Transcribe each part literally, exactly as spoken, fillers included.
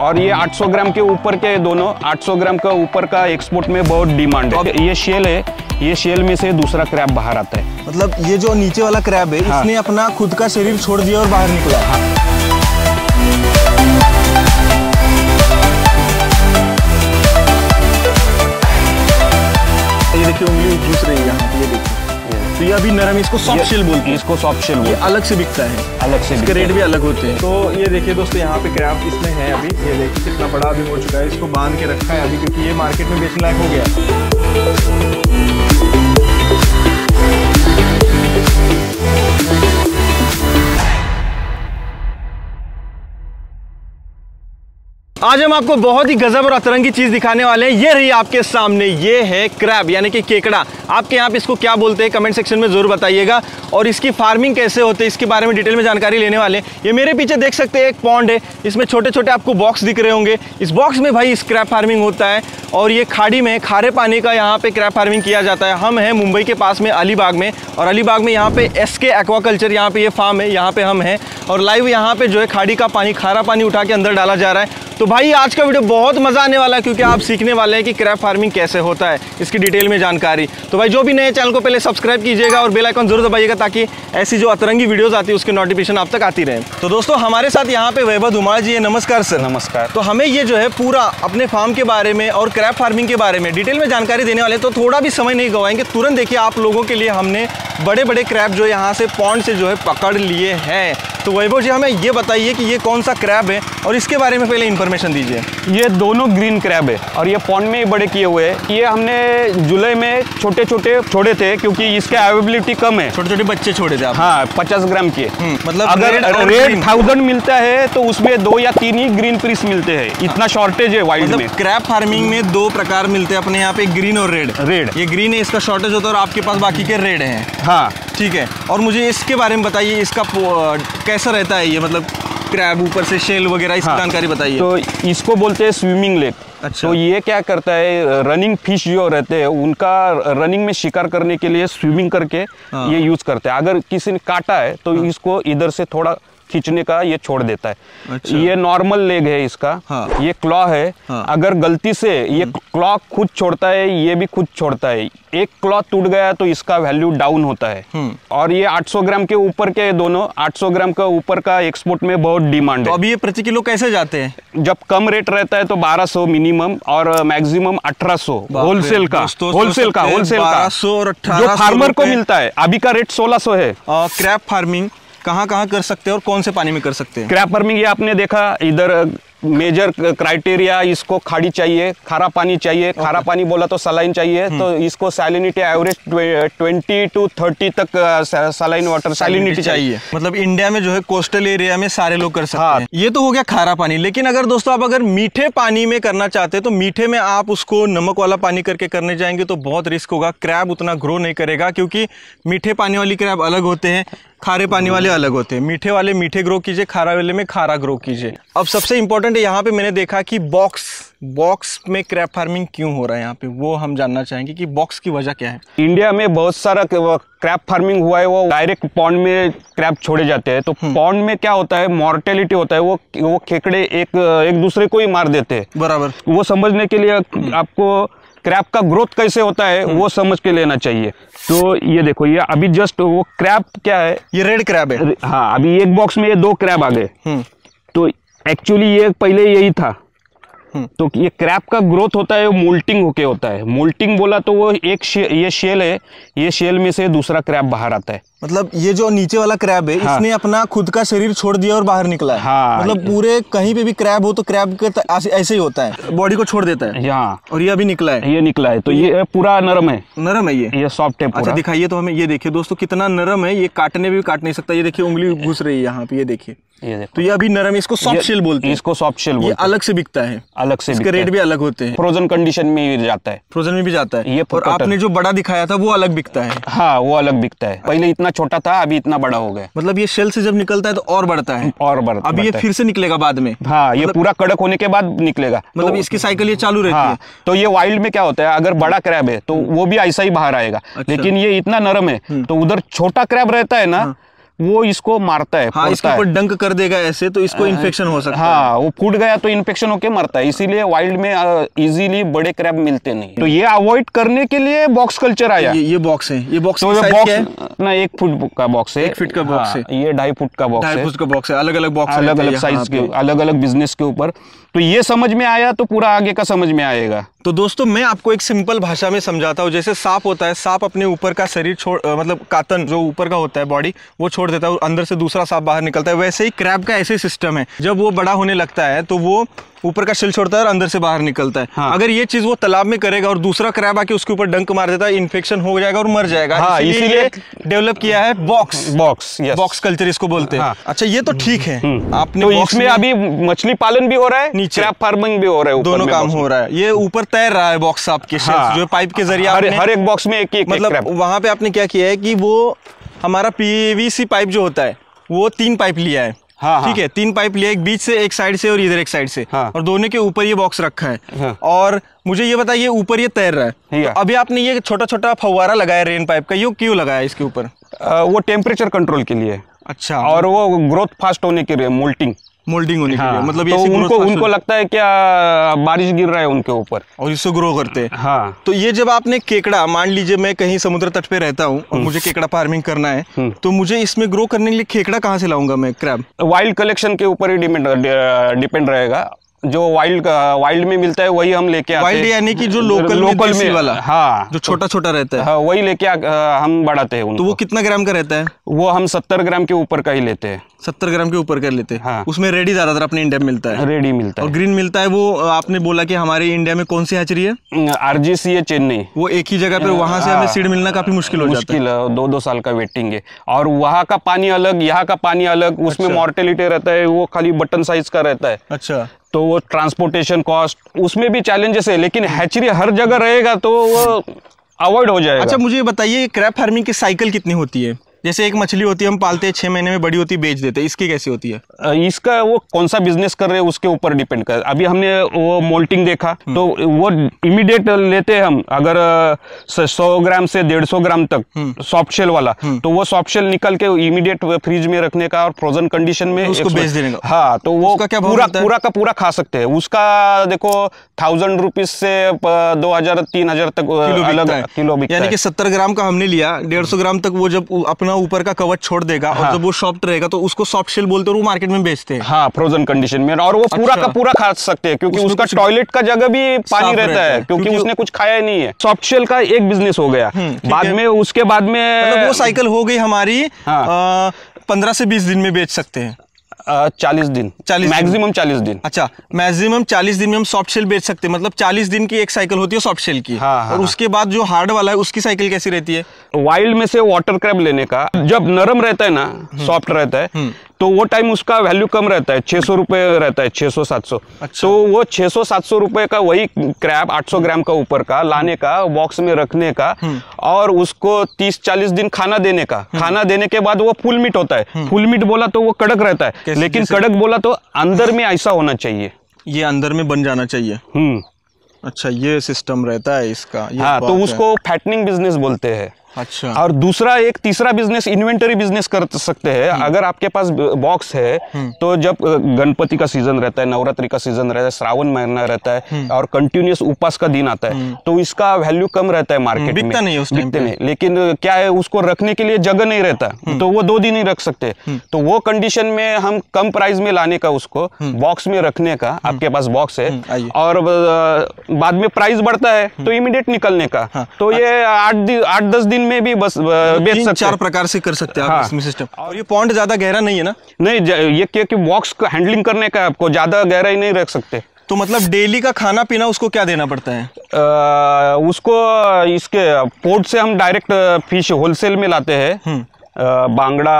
और ये आठ सौ ग्राम के ऊपर के दोनों आठ सौ ग्राम का ऊपर का एक्सपोर्ट में बहुत डिमांड है। ये शेल है, ये शेल में से दूसरा क्रैब बाहर आता है। मतलब ये जो नीचे वाला क्रैब है, हाँ। इसने अपना खुद का शरीर छोड़ दिया और बाहर निकला। हाँ। ये देखिए उंगली घुस रही है यहाँ, ये देखिए। तो ये अभी नरम, इसको सॉफ्ट शेल बोलते हैं। इसको सॉफ्ट शेल बोलते हैं। अलग से बिकता है, अलग से इसके रेट भी अलग होते हैं। तो ये देखिए दोस्तों, यहाँ पे क्रैब इसमें है अभी, ये देखिए कितना बड़ा अभी हो चुका है। इसको बांध के रखा है अभी, क्योंकि ये मार्केट में बेचने लायक हो गया। आज हम आपको बहुत ही गजब और अतरंगी चीज दिखाने वाले हैं। ये रही आपके सामने, ये है क्रैब यानी कि केकड़ा। आपके यहाँ पे इसको क्या बोलते हैं कमेंट सेक्शन में जरूर बताइएगा, और इसकी फार्मिंग कैसे होती है इसके बारे में डिटेल में जानकारी लेने वाले हैं। ये मेरे पीछे देख सकते हैं एक पॉन्ड है, इसमें छोटे छोटे आपको बॉक्स दिख रहे होंगे। इस बॉक्स में भाई इस क्रैब फार्मिंग होता है, और ये खाड़ी में खारे पानी का यहाँ पे क्रैब फार्मिंग किया जाता है। हम हैं मुंबई के पास में अलीबाग में, और अलीबाग में यहाँ पे एस के एक्वाकल्चर यहाँ पे ये फार्म है, यहाँ पे हम हैं। और लाइव यहाँ पे जो है खाड़ी का पानी, खारा पानी उठा के अंदर डाला जा रहा है। तो भाई आज का वीडियो बहुत मजा आने वाला है, क्योंकि आप सीखने वाले हैं कि क्रैब फार्मिंग कैसे होता है, इसकी डिटेल में जानकारी। तो भाई जो भी नए चैनल को पहले सब्सक्राइब कीजिएगा और बेल आइकन जरूर दबाइएगा, ताकि ऐसी जो अतरंगी वीडियोस आती है उसके नोटिफिकेशन आप तक आती रहे। तो दोस्तों हमारे साथ यहाँ पे वैभव धूमा जी है। नमस्कार सर। नमस्कार। तो हमें ये जो है पूरा अपने फार्म के बारे में और क्रैब फार्मिंग के बारे में डिटेल में जानकारी देने वाले, तो थोड़ा भी समय नहीं गवाएंगे। तुरंत देखिए आप लोगों के लिए हमने बड़े बड़े क्रैब जो यहाँ से पॉन्ड से जो है पकड़ लिए हैं। तो वैभव जी हमें ये बताइए कि ये कौन सा क्रैब है और इसके बारे में पहले इन्फॉर्मेशन दीजिए। ये दोनों ग्रीन क्रैब है और ये पॉन्ड में ही बड़े किए हुए हैं। ये हमने जुलाई में छोटे छोटे छोड़े थे, क्योंकि इसके अवेलेबिलिटी कम है। छोटे छोटे बच्चे छोड़े थे आप? हाँ, पचास ग्राम के। मतलब अगर रेट थाउजेंड मिलता है तो उसमें दो या तीन ही ग्रीन पीस मिलते हैं, इतना शॉर्टेज है वाइल्ड में। क्रैब फार्मिंग में दो प्रकार मिलते हैं अपने यहाँ पे, ग्रीन और रेड। रेड ये ग्रीन है, इसका शॉर्टेज होता है, और आपके पास बाकी के रेड है। हाँ ठीक है। और मुझे इसके बारे में बताइए, इसका कैसा रहता है ये, मतलब क्रैब ऊपर से शेल वगैरह इसकी जानकारी बताइए। तो इसको बोलते हैं स्विमिंग लेग। अच्छा। तो ये क्या करता है, रनिंग फिश जो रहते हैं उनका रनिंग में शिकार करने के लिए स्विमिंग करके हाँ। ये यूज करते हैं। अगर किसी ने काटा है तो हाँ। इसको इधर से थोड़ा खींचने का ये छोड़ देता है। अच्छा। ये नॉर्मल लेग है इसका। हाँ। ये क्लॉ है। हाँ। अगर गलती से ये क्लॉ खुद छोड़ता है, ये भी खुद छोड़ता है। एक क्लॉ टूट गया तो इसका वैल्यू डाउन होता है। और ये आठ सौ ग्राम के ऊपर के दोनों आठ सौ ग्राम का ऊपर का एक्सपोर्ट में बहुत डिमांड है। तो अब ये प्रति किलो कैसे जाते हैं? जब कम रेट रहता है तो बारह सौ मिनिमम और मैक्सिमम अठारह सौ होलसेल का। होलसेल का होलसेल का जो फार्मर को मिलता है। अभी का रेट सोलह सौ है। क्रैब फार्मिंग कहाँ कहाँ कर सकते हैं और कौन से पानी में कर सकते हैं? क्रैब फार्मिंग ये आपने देखा, इधर मेजर क्राइटेरिया इसको खाड़ी चाहिए, खारा पानी चाहिए। okay. खारा पानी बोला तो सलाइन चाहिए, तो इसको salinity average twenty to thirty तक सलाइन वाटर सैलिनिटी चाहिए।, चाहिए मतलब इंडिया में जो है कोस्टल एरिया में सारे लोग कर सकते हाँ। हैं। ये तो हो गया खारा पानी, लेकिन अगर दोस्तों आप अगर मीठे पानी में करना चाहते हैं तो मीठे में आप उसको नमक वाला पानी करके करने जाएंगे तो बहुत रिस्क होगा, क्रैब उतना ग्रो नहीं करेगा, क्योंकि मीठे पानी वाली क्रैब अलग होते हैं, खारे पानी वाले अलग होते हैं। मीठे वाले मीठे ग्रो कीजिए, खारा वाले में खारा ग्रो कीजिए। अब सबसे इम्पोर्टेंट है यहाँ पे मैंने देखा कि बॉक्स बॉक्स में क्रैब फार्मिंग क्यों हो रहा है यहाँ पे, वो हम जानना चाहेंगे कि बॉक्स की वजह क्या है। इंडिया में बहुत सारा क्रैब फार्मिंग हुआ है, वो डायरेक्ट पॉन्ड में क्रैब छोड़े जाते हैं। तो पॉन्ड में क्या होता है, मॉर्टेलिटी होता है, वो वो खेकड़े एक एक दूसरे को ही मार देते हैं। बराबर। वो समझने के लिए आपको क्रैब का ग्रोथ कैसे होता है वो समझ के लेना चाहिए। तो ये देखो, ये अभी जस्ट वो क्रैब क्या है, ये रेड क्रैब है। हाँ, अभी एक बॉक्स में ये दो क्रैब आ गए। तो एक्चुअली ये पहले यही था। तो ये क्रैब का ग्रोथ होता है मोल्टिंग होके होता है। मोल्टिंग बोला तो वो एक शे, ये शेल है, ये शेल में से दूसरा क्रैब बाहर आता है। मतलब ये जो नीचे वाला क्रैब है हाँ। इसने अपना खुद का शरीर छोड़ दिया और बाहर निकला है। हाँ। मतलब पूरे कहीं पे भी क्रैब हो तो क्रैब के ऐसे ही होता है, बॉडी को छोड़ देता है। हाँ। और ये अभी निकला है, ये निकला है। तो ये पूरा नरम है, नरम है ये ये सॉफ्ट है। अच्छा दिखाइए तो हमें, ये देखिए दोस्तों कितना नरम है, ये काटने भी काट नहीं सकता। ये देखिए उंगली घुस रही है यहाँ पे, ये देखिए। ये तो ये अभी नरम है, इसको सॉफ्ट शेल बोलते हैं। इसको सॉफ्ट शेल बोलते हैं। अलग से बिकता है, अलग से इसके रेट भी अलग होते हैं। फ्रोजन कंडीशन में भी जाता है, फ्रोजन में भी जाता है ये। और आपने जो बड़ा दिखाया था वो अलग बिकता है। हाँ, वो अलग बिकता है। पहले इतना छोटा था, अभी इतना बड़ा हो गया। मतलब ये शेल से जब निकलता है तो और बढ़ता है, और बढ़ता है। अभी ये फिर से निकलेगा बाद में। हाँ, ये पूरा कड़क होने के बाद निकलेगा। मतलब इसकी साइकिल ये चालू रहती है। तो ये वाइल्ड में क्या होता है, अगर बड़ा क्रैब है तो वो भी ऐसा ही बाहर आएगा, लेकिन ये इतना नरम है। तो उधर छोटा क्रैब रहता है ना, वो इसको मारता है, हाँ, इसके ऊपर डंक कर देगा ऐसे तो इसको इन्फेक्शन हो सकता है। हाँ, वो फूट गया तो इन्फेक्शन होके मरता है, इसीलिए वाइल्ड में इजीली बड़े क्रैब मिलते नहीं। तो ये अवॉइड करने के लिए बॉक्स कल्चर आया। ये, ये बॉक्स है, ये बॉक्स तो ना एक फुट का बॉक्स है, एक फीट का बॉक्स है, ये ढाई फुट का बॉक्स, ढाई फुट का बॉक्स है, अलग अलग बॉक्स, अलग अलग साइज के, अलग अलग बिजनेस के ऊपर। तो ये समझ में आया तो पूरा आगे का समझ में आएगा। तो दोस्तों मैं आपको एक सिंपल भाषा में समझाता हूँ। जैसे सांप होता है, सांप अपने ऊपर का शरीर छोड़ मतलब कातन जो ऊपर का होता है बॉडी वो छोड़ देता है, अंदर से दूसरा सांप बाहर निकलता है। वैसे ही क्रैब का ऐसे सिस्टम है, जब वो बड़ा होने लगता है तो वो ऊपर का शेल छोड़ता है और अंदर से बाहर निकलता है। हाँ। अगर ये चीज वो तालाब में करेगा और दूसरा क्रैब आके उसके ऊपर डंक मार देता है, इन्फेक्शन हो जाएगा और मर जाएगा। हाँ, इसीलिए डेवलप किया है बॉक्स बॉक्स बॉक्स कल्चर इसको बोलते हैं। हाँ। अच्छा, ये तो ठीक है आपने, तो इसमें अभी मछली पालन भी हो रहा है, क्रैब फार्मिंग भी हो रहा है, दोनों काम हो रहा है। ये ऊपर तैर रहा है बॉक्स आपके जो पाइप के जरिए, हर एक बॉक्स में एक, मतलब वहां पे आपने क्या किया है कि वो हमारा पीवीसी पाइप जो होता है वो तीन पाइप लिया है, हाँ, ठीक है, तीन पाइप लिया, एक बीच से, एक साइड से और इधर एक साइड से, हाँ, और दोनों के ऊपर ये बॉक्स रखा है। हाँ। और मुझे ये बताइए, ऊपर ये तैर रहा है, तो अभी आपने ये छोटा छोटा फव्वारा लगाया रेन पाइप का, ये क्यों लगाया इसके ऊपर? वो टेम्परेचर कंट्रोल के लिए। अच्छा। और वो ग्रोथ फास्ट होने के लिए, मोल्टिंग मोल्डिंग होने, हाँ, के लिए, मतलब तो ये उनको उनको लगता है क्या बारिश गिर रहा है उनके ऊपर और इससे ग्रो करते हैं। हाँ। तो ये जब आपने केकड़ा, मान लीजिए मैं कहीं समुद्र तट पे रहता हूँ और मुझे केकड़ा फार्मिंग करना है, तो मुझे इसमें ग्रो करने के लिए केकड़ा कहाँ से लाऊंगा मैं? क्रैब वाइल्ड कलेक्शन के ऊपर ही डिपेंड रहेगा, जो वाइल्ड वाइल्ड में मिलता है वही हम लेके आते हैं। वाइल्ड यानी कि जो लोकल लोकल में वाला, हाँ, जो छोटा छोटा रहता है, हाँ, वही लेके हम बढ़ाते हैं। तो वो कितना ग्राम का रहता है? वो हम सत्तर ग्राम के ऊपर का ही लेते हैं, सत्तर ग्राम के ऊपर का लेते हैं। हाँ। उसमें रेडी ज्यादातर अपने इंडिया में मिलता है, रेडी मिलता है और ग्रीन मिलता है। वो आपने बोला कि हमारे इंडिया में कौन सी हैचरी है? आरजीसीए चेन्नई। वो एक ही जगह पे, वहाँ से हमें सीड मिलना काफी मुश्किल हो जाता है, दो दो साल का वेटिंग है। और वहाँ का पानी अलग, यहाँ का पानी अलग, उसमें मॉर्टेलिटी रहता है, वो खाली बटन साइज का रहता है। अच्छा। तो वो ट्रांसपोर्टेशन कॉस्ट, उसमें भी चैलेंजेस है, लेकिन हैचरी हर जगह रहेगा तो वो अवॉइड हो जाएगा। अच्छा, मुझे ये बताइए, क्रैब फार्मिंग की साइकिल कितनी होती है? जैसे एक मछली होती है हम पालते हैं, छह महीने में बड़ी होती है, बेच देते हैं, इसकी कैसी होती है? इसका वो कौन सा बिजनेस कर रहे हैं उसके ऊपर डिपेंड कर। अभी हमने वो मोल्टिंग देखा तो वो इमीडिएट लेते हैं हम, अगर सौ ग्राम से डेढ़ सौ ग्राम तक सॉफ्ट शेल वाला, तो वो सॉफ्ट शेल निकल के इमीडिएट फ्रिज में रखने का और फ्रोजन कंडीशन में उसको बेच देने का। हाँ, तो वो पूरा पूरा का पूरा खा सकते हैं। उसका देखो थाउजेंड रुपीज से दो हजार तीन हजार तक अलग किलो बिकता है। यानी कि सत्तर ग्राम का हमने लिया, डेढ़ सौ ग्राम तक वो जब अपना ऊपर का कवच छोड़ देगा, हाँ, और जब वो सॉफ्ट रहेगा तो उसको सॉफ्ट शेल बोलते हैं, वो मार्केट में बेचते हैं, हाँ, फ्रोजन कंडीशन में। और वो पूरा का पूरा खा सकते हैं क्योंकि उसका टॉयलेट का जगह भी पानी रहता है, क्योंकि उसने कुछ खाया ही नहीं है। सॉफ्ट शेल का एक बिजनेस हो गया, बाद में उसके बाद में वो साइकिल हो गई हमारी पंद्रह से बीस दिन में बेच सकते हैं, चालीस दिन, चालीस मैक्सिमम चालीस दिन। अच्छा, मैक्सिमम चालीस दिन में हम सॉफ्ट शेल बेच सकते हैं, मतलब चालीस दिन की एक साइकिल होती है सॉफ्ट शेल की। हाँ, हाँ, और उसके बाद जो हार्ड वाला है उसकी साइकिल कैसी रहती है? वाइल्ड में से वाटर क्रैब लेने का, जब नरम रहता है ना, सॉफ्ट रहता है, तो वो टाइम उसका वैल्यू कम रहता है, छह सौ रुपये रहता है, छह सौ सात सौ। अच्छा। तो वो छह सौ सात सौ रुपए का वही क्रैब आठ सौ ग्राम का ऊपर का लाने का, बॉक्स में रखने का और उसको तीस चालीस दिन खाना देने का। खाना देने के बाद वो फुल मीट होता है। फुल मीट बोला तो वो कड़क रहता है, कैसे, लेकिन कैसे? कड़क बोला तो अंदर में ऐसा होना चाहिए, ये अंदर में बन जाना चाहिए। हम्म। अच्छा, ये सिस्टम रहता है इसका। हाँ, तो उसको फैटनिंग बिजनेस बोलते हैं। अच्छा। और दूसरा एक तीसरा बिजनेस इन्वेंटरी बिजनेस कर सकते हैं। अगर आपके पास बॉक्स है तो जब गणपति का सीजन रहता है, नवरात्रि का सीजन रहता है, श्रावण महीना रहता है और कंटिन्यूस उपास का दिन आता है, तो इसका वैल्यू कम रहता है मार्केट में, बिकता नहीं है, बिकते नहीं, लेकिन क्या है उसको रखने के लिए जगह नहीं रहता, तो वो दो दिन ही रख सकते। तो वो कंडीशन में हम कम प्राइस में लाने का, उसको बॉक्स में रखने का, आपके पास बॉक्स है और बाद में प्राइस बढ़ता है तो इमीडिएट निकलने का, तो ये आठ आठ दस दिन में भी बस बेच सकते, चार प्रकार से कर सकते हैं। हाँ। इसमें सिस्टम। और ये पॉन्ड ज्यादा गहरा नहीं है ना? नहीं, ये क्योंकि बॉक्स का हैंडलिंग करने का, आपको ज्यादा गहरा ही नहीं रख सकते। तो मतलब डेली का खाना पीना उसको क्या देना पड़ता है? आ, उसको इसके पोर्ट से हम डायरेक्ट फिश होलसेल में लाते हैं, बांगड़ा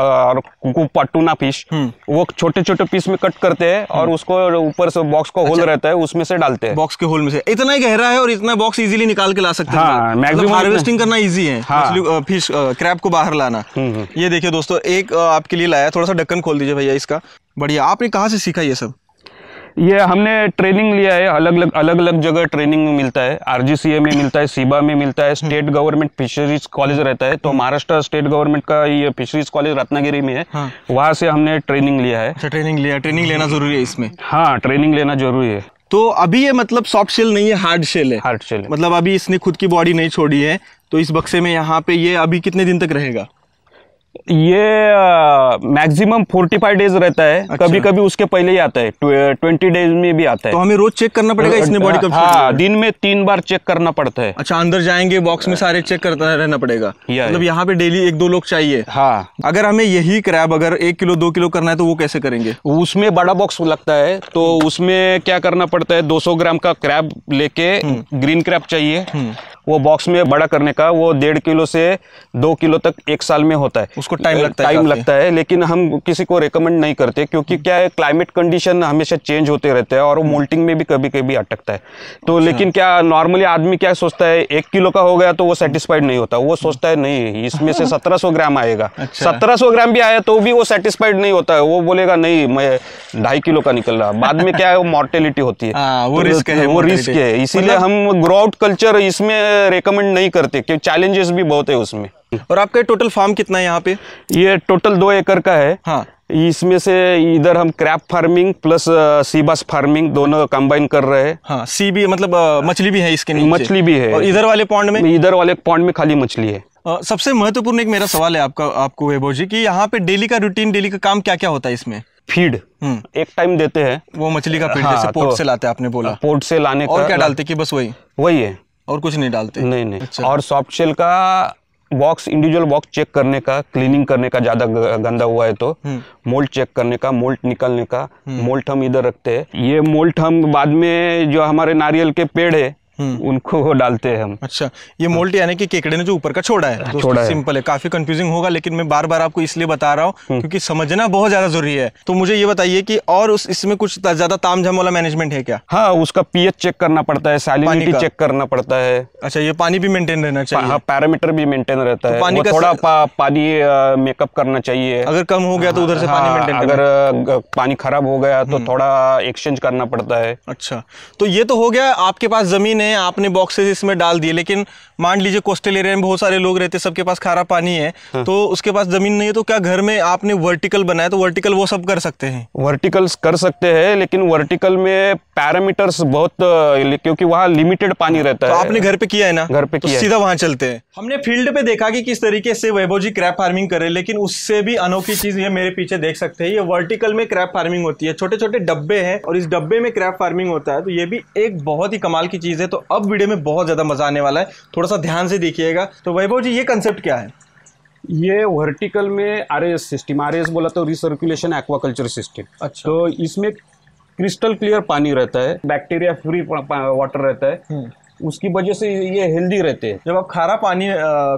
और कुकुपा टूना फिश, वो छोटे छोटे पीस में कट करते हैं और उसको ऊपर से बॉक्स का होल रहता है उसमें से डालते हैं, बॉक्स के होल में से। इतना ही गहरा है और इतना बॉक्स इजीली निकाल के ला सकते हैं, मतलब हार्वेस्टिंग करना इजी है। हाँ। फिश क्रैब को बाहर लाना। ये देखिए दोस्तों, एक आपके लिए लाया, थोड़ा सा ढक्कन खोल दीजिए भैया इसका। बढ़िया, आपने कहाँ से सीखा ये सब? ये हमने ट्रेनिंग लिया है, अलग अलग अलग अलग जगह ट्रेनिंग मिलता है, आरजीसीए में मिलता है, सीबा में मिलता है, स्टेट गवर्नमेंट फिशरीज कॉलेज रहता है, तो महाराष्ट्र स्टेट गवर्नमेंट का ये फिशरीज कॉलेज रत्नागिरी में है, हाँ। वहाँ से हमने ट्रेनिंग लिया है। अच्छा, ट्रेनिंग लिया, ट्रेनिंग लेना जरूरी है इसमें? हाँ, ट्रेनिंग लेना जरूरी है। तो अभी ये मतलब सॉफ्ट शेल नहीं है, हार्ड शेल है? हार्ड शेल है, मतलब अभी इसने खुद की बॉडी नहीं छोड़ी है। तो इस बक्से में यहाँ पे ये अभी कितने दिन तक रहेगा? ये मैक्सिमम फोर्टी फाइव डेज रहता है। अच्छा। कभी कभी उसके पहले ही आता है, ट्वेंटी डेज में भी आता है। तो हमें रोज चेक करना पड़ेगा इसने बॉडी कब? हाँ, दिन में तीन बार चेक करना पड़ता है। अच्छा, अंदर जाएंगे बॉक्स में सारे चेक करता रहना पड़ेगा, मतलब यहाँ पे डेली एक दो लोग चाहिए? हाँ। अगर हमें यही क्रैब अगर एक किलो दो किलो करना है तो वो कैसे करेंगे? उसमें बड़ा बॉक्स लगता है, तो उसमें क्या करना पड़ता है, दो सौ ग्राम का क्रैब लेके, ग्रीन क्रैब चाहिए, वो बॉक्स में बड़ा करने का, वो डेढ़ किलो से दो किलो तक एक साल में होता है, उसको टाइम लगता है, टाइम लगता है, लेकिन हम किसी को रेकमेंड नहीं करते, क्योंकि क्या है, क्लाइमेट कंडीशन हमेशा चेंज होते रहते हैं और वो मोल्टिंग में भी कभी कभी अटकता है। तो लेकिन क्या नॉर्मली आदमी क्या सोचता है, एक किलो का हो गया तो वो सेटिस्फाइड नहीं होता, वो सोचता है नहीं इसमें से सत्रह सौ ग्राम आएगा, सत्रह सौ ग्राम भी आया तो भी वो सेटिस्फाइड नहीं होता है, वो बोलेगा नहीं मैं ढाई किलो का निकल रहा, बाद में क्या है वो मॉर्टेलिटी होती है, वो रिस्क है। इसीलिए हम ग्रो आउट कल्चर इसमें रेकमेंड नहीं करते, क्योंकि चैलेंजेस भी बहुत है उसमें। और आपका टोटल फार्म कितना है यहाँ पे? ये टोटल दो एकड़ का है। हाँ। इसमें से इधर हम crab farming plus seabass farming दोनों कंबाइन कर रहे हैं। हाँ, सी भी मतलब मछली भी है इसके नीचे? मछली भी है। और इधर वाले पॉन्ड में? इधर वाले पॉन्ड में खाली मछली है। आ, सबसे महत्वपूर्ण एक मेरा सवाल है आपका, आपको वैभव जी की यहाँ पे डेली का रूटीन, डेली का काम क्या क्या होता है इसमें? फीड एक टाइम देते हैं, वो मछली का फीड जैसे पोर्ट से लाते हैं आपने बोला, पोर्ट से लाने और क्या डालते कि बस वही वही है और कुछ नहीं डालते? नहीं नहीं। अच्छा। और सॉफ्ट शेल का बॉक्स, इंडिविजुअल बॉक्स चेक करने का, क्लीनिंग करने का, ज्यादा गंदा हुआ है तो मोल्ट चेक करने का, मोल्ट निकालने का, मोल्ट हम इधर रखते हैं, ये मोल्ट हम बाद में जो हमारे नारियल के पेड़ है उनको वो डालते हैं हम। अच्छा, ये मोल्ट यानी कि केकड़े ने जो ऊपर का छोड़ा है, छोड़ा है। सिंपल है, काफी कंफ्यूजिंग होगा, लेकिन मैं बार बार आपको इसलिए बता रहा हूँ क्योंकि समझना बहुत ज्यादा जरूरी है। तो मुझे ये बताइए कि और उस इसमें कुछ ज्यादा तामझाम वाला मैनेजमेंट है क्या? हाँ, उसका पीएच चेक करना पड़ता है, सैलिनिटी चेक करना पड़ता है। अच्छा, ये पानी भी मेंटेन रहना चाहिए? पैरामीटर भी मेंटेन रहता है, पानी का थोड़ा पानी मेकअप करना चाहिए, अगर कम हो गया तो उधर से पानी मेंटेन, अगर पानी खराब हो गया तो थोड़ा एक्सचेंज करना पड़ता है। अच्छा, तो ये तो हो गया, आपके पास जमीन, आपने बॉक्सेस इसमें डाल दिए, लेकिन मान लीजिए कोस्टल एरिया में बहुत सारे लोग रहते हैं, सबके पास खारा पानी है, हाँ। तो उसके पास जमीन नहीं है, तो क्या घर में आपने वर्टिकल बनाया तो वर्टिकल वो सब कर सकते हैं? वर्टिकल्स कर सकते हैं, लेकिन वर्टिकल में पैरामीटर्स बहुत, क्योंकि वहाँ लिमिटेड पानी रहता है। तो आपने घर पे किया है ना? घर पे किया, सीधा वहाँ चलते हैं। हमने फील्ड पे देखा कि किस तरीके से वैभव जी क्रैब फार्मिंग करे, लेकिन उससे भी अनोखी चीज ये मेरे पीछे देख सकते हैं, ये वर्टिकल में क्रैब फार्मिंग होती है, छोटे छोटे डब्बे हैं और इस डब्बे में क्रैब फार्मिंग होता है, तो ये भी एक बहुत ही कमाल की चीज है। तो अब वीडियो में बहुत ज्यादा मजा आने वाला है, थोड़ा सा ध्यान से देखिएगा। तो वैभव जी, ये कंसेप्ट क्या है? ये वर्टिकल में आरएस सिस्टम, आरएस बोला तो रिसर्कुलेशन एक्वाकल्चर सिस्टम। अच्छा। तो इसमें क्रिस्टल क्लियर पानी रहता है, बैक्टीरिया फ्री वाटर रहता है, उसकी वजह से ये हेल्दी रहते हैं। जब आप खारा पानी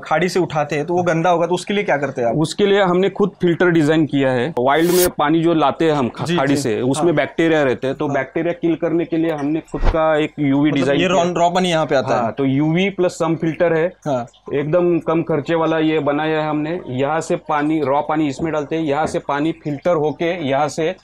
खाड़ी से उठाते हैं तो वो गंदा होगा, तो उसके लिए क्या करते हैं आप? उसके लिए हमने खुद फिल्टर डिजाइन किया है। वाइल्ड में पानी जो लाते हैं हम खाड़ी जी, से उसमें हाँ। बैक्टीरिया रहते हैं, तो हाँ। बैक्टीरिया किल करने के लिए हमने खुद का एक यूवी मतलब डिजाइन, ये रॉ पानी यहाँ पे आता हाँ, है, तो यूवी प्लस सम फिल्टर है, एकदम कम खर्चे वाला ये बनाया है हमने। यहाँ से पानी, रॉ पानी इसमें डालते हैं, यहाँ से पानी फिल्टर होके यहाँ से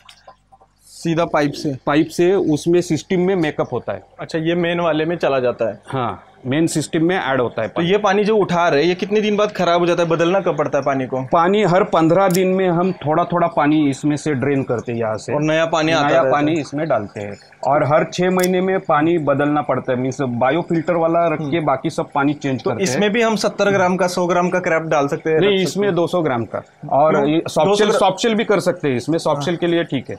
सीधा पाइप से पाइप से उसमें सिस्टम में मेकअप होता है। अच्छा, ये मेन वाले में चला जाता है? हाँ, मेन सिस्टम में ऐड होता है। तो ये पानी जो उठा रहे हैं, ये कितने दिन बाद खराब हो जाता है, बदलना कब पड़ता है पानी को? पानी हर पंद्रह दिन में हम थोड़ा थोड़ा पानी इसमें से ड्रेन करते हैं यहाँ से, और नया पानी आता नया पानी इसमें डालते हैं, और हर छह महीने में पानी बदलना पड़ता है, मीन्स बायो फिल्टर वाला रख के बाकी सब पानी चेंज करते हैं। इसमें भी हम सत्तर ग्राम का सौ ग्राम का क्रैब डाल सकते हैं? नहीं, इसमें दो सौ ग्राम का, और सॉफ्ट शेल भी कर सकते हैं इसमें, सॉफ्ट शेल के लिए ठीक है,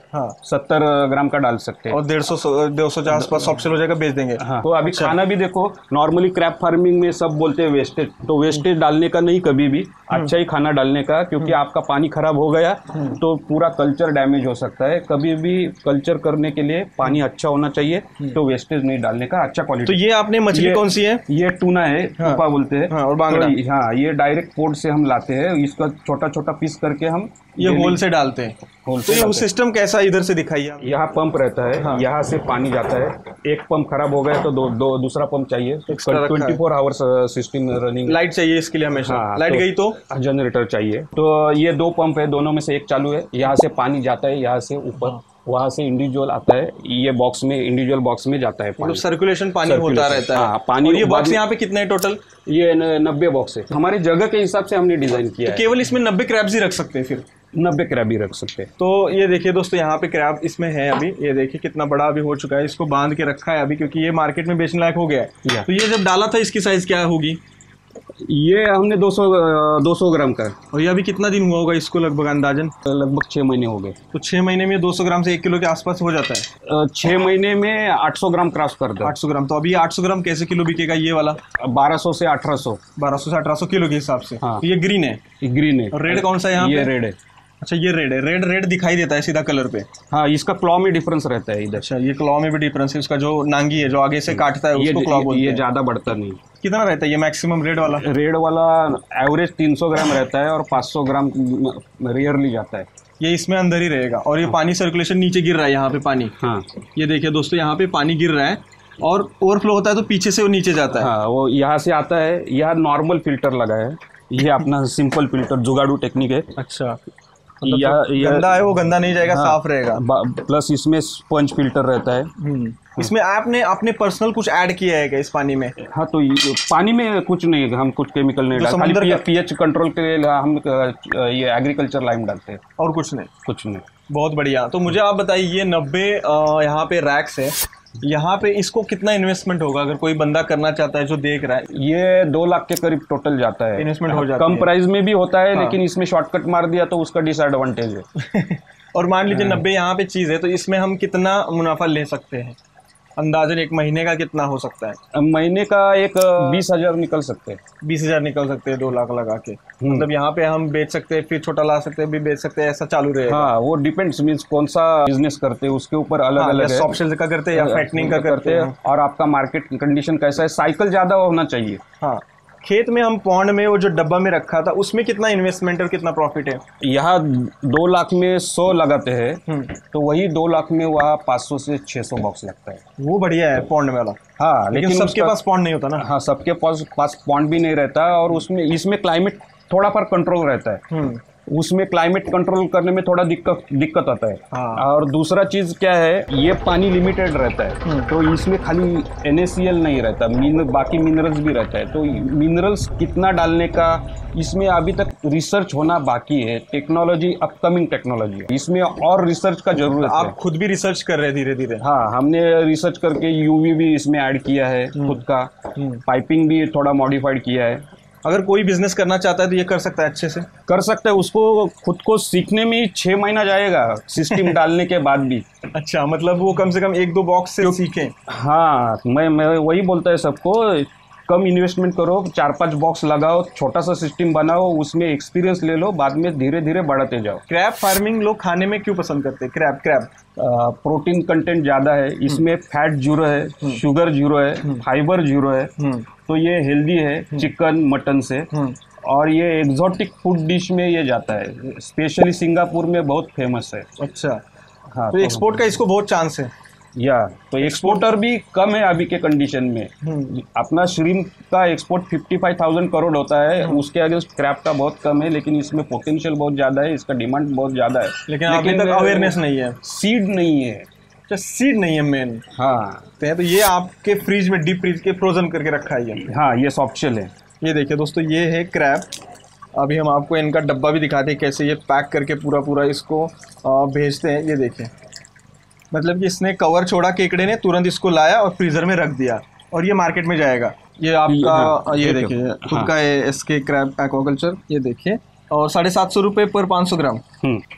सत्तर ग्राम का डाल सकते हैं, और डेढ़ सौ डेढ़ सौ के आसपास सॉफ्ट शेल हो जाएगा, बेच देंगे। तो अभी खाना भी देखो, नॉर्मली क्रैब फार्मिंग में सब बोलते हैं वेस्टेज, तो वेस्टेज डालने का नहीं कभी भी, अच्छा ही खाना डालने का, क्योंकि आपका पानी खराब हो गया तो पूरा कल्चर डैमेज हो सकता है। कभी भी कल्चर करने के लिए पानी अच्छा होना चाहिए, तो वेस्टेज नहीं डालने का, अच्छा क्वालिटी। तो ये आपने मछली कौन सी है? ये टूना है, टूपा बोलते हैं, और बांगड़ा। हाँ, ये डायरेक्ट पोर्ट से हम लाते हैं, इसका छोटा छोटा पीस करके हम ये होल से डालते हैं। तो ये सिस्टम कैसा इधर से दिखाइए? यहाँ पंप रहता है, हाँ। यहाँ से पानी जाता है, एक पंप खराब हो गया तो दो, दो दूसरा पंप चाहिए, twenty four hours system running. Light चाहिए इसके लिए हमेशा? हाँ, लाइट तो, गई तो जनरेटर चाहिए। तो ये दो पंप है, दोनों में से एक चालू है, यहाँ से पानी जाता है, यहाँ से ऊपर वहाँ से इंडिविजुअल आता है, ये बॉक्स में इंडिविजुअल बॉक्स में जाता है पानी। सर्कुलेशन पानी सर्कुलेशन, होता रहता है। आ, पानी। और ये बॉक्स यहाँ पे कितने टोटल? ये नब्बे बॉक्स है, हमारे जगह के हिसाब से हमने डिजाइन किया तो है। केवल इसमें नब्बे क्रैब्स ही रख सकते हैं, फिर नब्बे क्रैब ही रख सकते हैं। तो ये देखिए दोस्तों, यहाँ पे क्रैब इसमें है अभी, ये देखिए कितना बड़ा अभी हो चुका है। इसको बांध के रखा है अभी, क्योंकि ये मार्केट में बेचने लायक हो गया है। तो ये जब डाला था इसकी साइज क्या होगी? ये हमने दो सौ ग्राम का। और ये अभी कितना दिन हुआ होगा इसको? लगभग अंदाजन लगभग छः महीने हो गए। तो छः महीने में दो सौ ग्राम से एक किलो के आसपास हो जाता है। छः महीने में आठ सौ ग्राम क्रॉस कर दो। आठ सौ ग्राम। तो अभी आठ सौ ग्राम कैसे किलो बिकेगा ये वाला? बारह सौ से अठारह सौ। बारह सौ से अठारह सौ किलो के हिसाब से। हाँ। तो ये ग्रीन है, ग्रीन है। और रेड कौन सा है यहाँ? ये रेड है। अच्छा, ये रेड है। रेड रेड दिखाई देता है सीधा कलर पे। हाँ, इसका क्लॉ में डिफरेंस रहता है इधर। अच्छा, ये क्लॉ में भी डिफरेंस है। इसका जो नांगी है, जो आगे से काटता है, उसको क्लॉ बोलते हैं। ये ज़्यादा बढ़ता नहीं। कितना रहता है ये मैक्सिमम रेड वाला? रेड वाला एवरेज तीन सौ ग्राम रहता है और पाँच सौ ग्राम रेयरली जाता है। ये इसमें अंदर ही रहेगा। और ये पानी सर्कुलेशन नीचे गिर रहा है यहाँ पे पानी। हाँ, ये देखिए दोस्तों, यहाँ पे पानी गिर रहा है और ओवरफ्लो होता है तो पीछे से वो नीचे जाता है। हाँ, वो यहाँ से आता है। यहाँ नॉर्मल फिल्टर लगा है, ये अपना सिंपल फिल्टर जुगाड़ू टेक्निक है। अच्छा, या, तो या, गंदा है वो गंदा नहीं जाएगा। हाँ, साफ रहेगा। प्लस इसमें स्पंज फिल्टर रहता है। इसमें आपने अपने पर्सनल कुछ ऐड किया है क्या इस पानी में? हाँ, तो पानी में कुछ नहीं है, हम कुछ केमिकल नहीं डालते, खाली पीएच कंट्रोल के लिए हम ये एग्रीकल्चर लाइम डालते हैं, और कुछ नहीं। कुछ नहीं। बहुत बढ़िया। तो मुझे आप बताइए, नब्बे यहाँ पे रैक्स है, यहाँ पे इसको कितना इन्वेस्टमेंट होगा अगर कोई बंदा करना चाहता है जो देख रहा है? ये दो लाख के करीब टोटल जाता है, इन्वेस्टमेंट हो जाता है। कम प्राइस में भी होता है। हाँ। लेकिन इसमें शॉर्टकट मार दिया तो उसका डिसएडवांटेज है। और मान लीजिए नब्बे यहाँ पे चीज़ है, तो इसमें हम कितना मुनाफा ले सकते हैं? अंदाजन एक महीने का कितना हो सकता है? महीने का एक बीस हजार निकल सकते हैं। बीस हजार निकल सकते हैं दो लाख लगा के। मतलब यहाँ पे हम बेच सकते हैं, फिर छोटा ला सकते हैं, भी बेच सकते हैं, ऐसा चालू रहेगा। हाँ, वो डिपेंड्स मींस कौन सा बिजनेस करते हैं उसके ऊपर अलग अलग है। सॉफ्ट शेल का करते हैं या फैटनिंग का करते हैं, और आपका मार्केट कंडीशन कैसा है। साइकिल ज्यादा होना चाहिए। हाँ, खेत में हम पॉन्ड में वो जो डब्बा में रखा था उसमें कितना इन्वेस्टमेंट और कितना प्रॉफिट है? यहाँ दो लाख में सौ लगाते हैं, तो वही दो लाख में वहाँ पाँच सौ से छः सौ बॉक्स लगता है। वो बढ़िया है पॉन्ड वाला। हाँ, लेकिन, लेकिन सबके पास पॉन्ड नहीं होता ना। हाँ, सबके पास पास पॉन्ड भी नहीं रहता, और उसमें इसमें क्लाइमेट थोड़ा पर कंट्रोल रहता है। उसमें क्लाइमेट कंट्रोल करने में थोड़ा दिक्कत दिक्कत आता है। हाँ। और दूसरा चीज़ क्या है, ये पानी लिमिटेड रहता है, तो इसमें खाली एन ए सी एल नहीं रहता, मिन, बाकी मिनरल्स भी रहता है। तो मिनरल्स कितना डालने का इसमें अभी तक रिसर्च होना बाकी है। टेक्नोलॉजी अपकमिंग टेक्नोलॉजी है, इसमें और रिसर्च का जरूरत है। आप खुद भी रिसर्च कर रहे हैं धीरे धीरे? हाँ, हमने रिसर्च करके यू वी भी इसमें ऐड किया है खुद का, पाइपिंग भी थोड़ा मॉडिफाइड किया है। अगर कोई बिजनेस करना चाहता है तो ये कर सकता है, अच्छे से कर सकता है। उसको खुद को सीखने में छः महीना जाएगा सिस्टम डालने के बाद भी। अच्छा, मतलब वो कम से कम एक दो बॉक्स से सीखें। हाँ, मैं मैं वही बोलता है सबको, कम इन्वेस्टमेंट करो, चार पांच बॉक्स लगाओ, छोटा सा सिस्टम बनाओ, उसमें एक्सपीरियंस ले लो, बाद में धीरे धीरे बढ़ाते जाओ। क्रैब फार्मिंग लोग खाने में क्यों पसंद करते हैं? क्रैब क्रैब प्रोटीन कंटेंट ज़्यादा है, इसमें फैट जीरो है, शुगर जीरो है, फाइबर जीरो है, तो ये हेल्दी है चिकन मटन से। और ये एग्जॉटिक फूड डिश में ये जाता है, स्पेशली सिंगापुर में बहुत फेमस है। अच्छा, हाँ, तो एक्सपोर्ट का इसको बहुत चांस है। या तो एक्सपोर्टर भी कम है अभी के कंडीशन में। अपना श्रिम्प का एक्सपोर्ट पचपन हज़ार करोड़ होता है, उसके आगे क्रैब का बहुत कम है, लेकिन इसमें पोटेंशियल बहुत ज़्यादा है, इसका डिमांड बहुत ज़्यादा है, लेकिन अभी तक अवेयरनेस नहीं है, सीड नहीं है। अच्छा, सीड नहीं है मेन। हाँ, तो ये आपके फ्रीज में डीप फ्रीज के फ्रोजन करके रखा है ये। हाँ, ये सॉफ्ट शेल है। ये देखिए दोस्तों, ये है क्रैब। अभी हम आपको इनका डब्बा भी दिखाते हैं कैसे ये पैक करके पूरा पूरा इसको भेजते हैं। ये देखिए, मतलब कि इसने कवर छोड़ा केकड़े ने, तुरंत इसको लाया और फ्रीजर में रख दिया, और ये मार्केट में जाएगा। ये आपका हाँ, ये देखिए खुद हाँ, का एस के क्रैब एक्वाकल्चर, ये देखिए। और साढ़े सात सौ रुपये पर पाँच सौ ग्राम।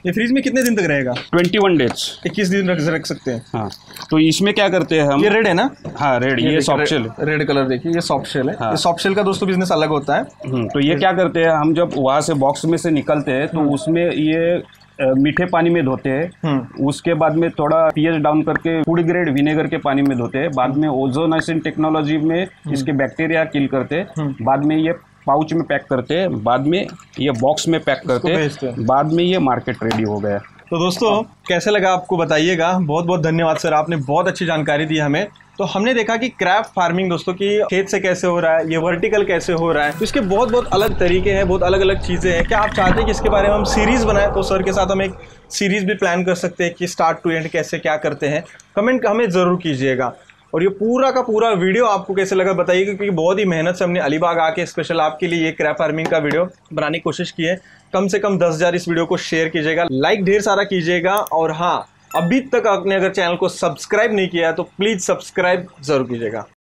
ये फ्रीज में कितने दिन तक रहेगा? ट्वेंटी वन डेज, इक्कीस दिन रख रख सकते हैं। हाँ, तो इसमें क्या करते हैं हम? ये रेड है ना? हाँ, रेड। ये, ये सॉफ्ट शेल, रेड कलर देखिए, ये सॉफ्ट शेल है। हाँ। ये सॉफ्ट शेल का दोस्तों बिजनेस अलग होता है। तो ये क्या करते हैं हम, जब वहाँ से बॉक्स में से निकलते हैं तो उसमें ये मीठे पानी में धोते हैं, उसके बाद में थोड़ा पीएच डाउन करके फूड ग्रेड विनेगर के पानी में धोते हैं, बाद में ओजोनाइसिन टेक्नोलॉजी में इसके बैक्टीरिया किल करते हैं, बाद में ये पाउच में पैक करते हैं, बाद में ये बॉक्स में पैक करते हैं, बाद में ये मार्केट रेडी हो गया। तो दोस्तों कैसे लगा आपको बताइएगा। बहुत बहुत धन्यवाद सर, आपने बहुत अच्छी जानकारी दी हमें। तो हमने देखा कि क्रैब फार्मिंग दोस्तों की खेत से कैसे हो रहा है, ये वर्टिकल कैसे हो रहा है, तो इसके बहुत बहुत अलग तरीके हैं, बहुत अलग अलग चीज़ें हैं। क्या आप चाहते हैं कि इसके बारे में हम सीरीज़ बनाएं, तो सर के साथ हम एक सीरीज़ भी प्लान कर सकते हैं कि स्टार्ट टू एंड कैसे क्या करते हैं। कमेंट हमें ज़रूर कीजिएगा और ये पूरा का पूरा वीडियो आपको कैसे लगा बताइए, क्योंकि बहुत ही मेहनत से हमने अलीबाग आके स्पेशल आपके लिए ये क्रैब फार्मिंग का वीडियो बनाने की कोशिश की है। कम से कम दस हज़ार इस वीडियो को शेयर कीजिएगा, लाइक ढेर सारा कीजिएगा और हाँ, अभी तक आपने अगर चैनल को सब्सक्राइब नहीं किया है तो प्लीज़ सब्सक्राइब ज़रूर कीजिएगा।